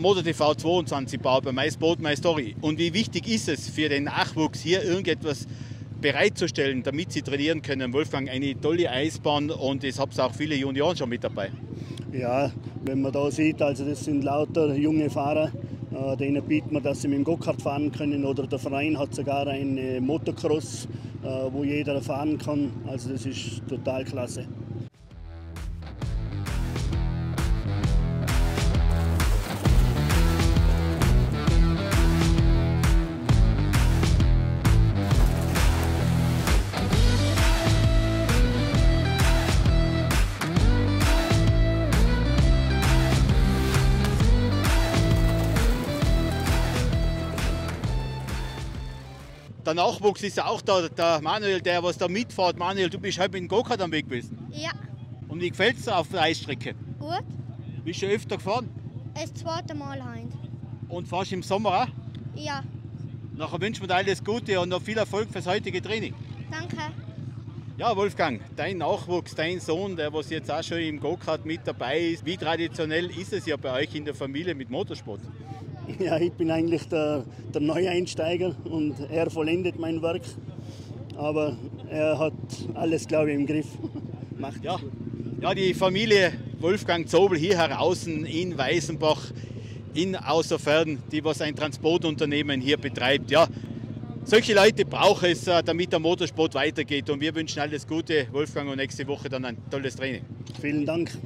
MotorTV 22 baut bei My Sport, My Story. Und wie wichtig ist es für den Nachwuchs, hier irgendetwas bereitzustellen, damit sie trainieren können? Wolfgang, eine tolle Eisbahn und es haben auch viele Junioren schon mit dabei. Ja, wenn man da sieht, also das sind lauter junge Fahrer, denen bieten wir, dass sie mit dem Go-Kart fahren können, oder der Verein hat sogar einen Motocross, wo jeder fahren kann. Also das ist total klasse. Der Nachwuchs ist ja auch da, der Manuel, der was da mitfährt. Manuel, du bist heute mit dem Go-Kart am Weg gewesen. Ja. Und wie gefällt es dir auf der Eisstrecke? Gut. Bist du öfter gefahren? Das zweite Mal heute. Und fahrst du im Sommer auch? Ja. Nachher wünschen wir dir alles Gute und noch viel Erfolg fürs heutige Training. Danke. Ja, Wolfgang, dein Nachwuchs, dein Sohn, der was jetzt auch schon im Go-Kart mit dabei ist. Wie traditionell ist es ja bei euch in der Familie mit Motorsport? Ja, ich bin eigentlich der Neueinsteiger und er vollendet mein Werk, aber er hat alles, glaube ich, im Griff. Macht ja. Ja, die Familie Wolfgang Zobel hier heraus in Weißenbach, in Außerferden, die was ein Transportunternehmen hier betreibt. Ja, solche Leute braucht es, damit der Motorsport weitergeht, und wir wünschen alles Gute, Wolfgang, und nächste Woche dann ein tolles Training. Vielen Dank.